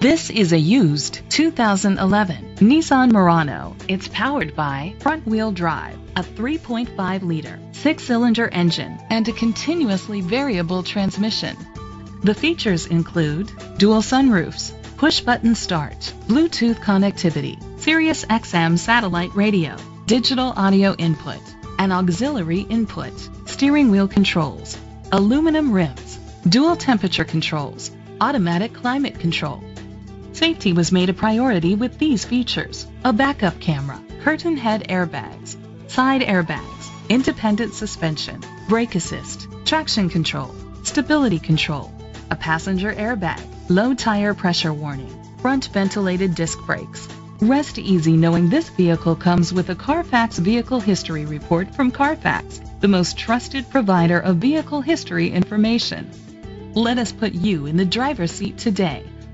This is a used 2011 Nissan Murano. It's powered by front-wheel drive, a 3.5-liter, 6-cylinder engine, and a continuously variable transmission. The features include dual sunroofs, push-button start, Bluetooth connectivity, Sirius XM satellite radio, digital audio input, and auxiliary input, steering wheel controls, aluminum rims, dual temperature controls, automatic climate control. Safety was made a priority with these features: a backup camera, curtain head airbags, side airbags, independent suspension, brake assist, traction control, stability control, a passenger airbag, low tire pressure warning, front ventilated disc brakes. Rest easy knowing this vehicle comes with a Carfax Vehicle History Report from Carfax, the most trusted provider of vehicle history information. Let us put you in the driver's seat today.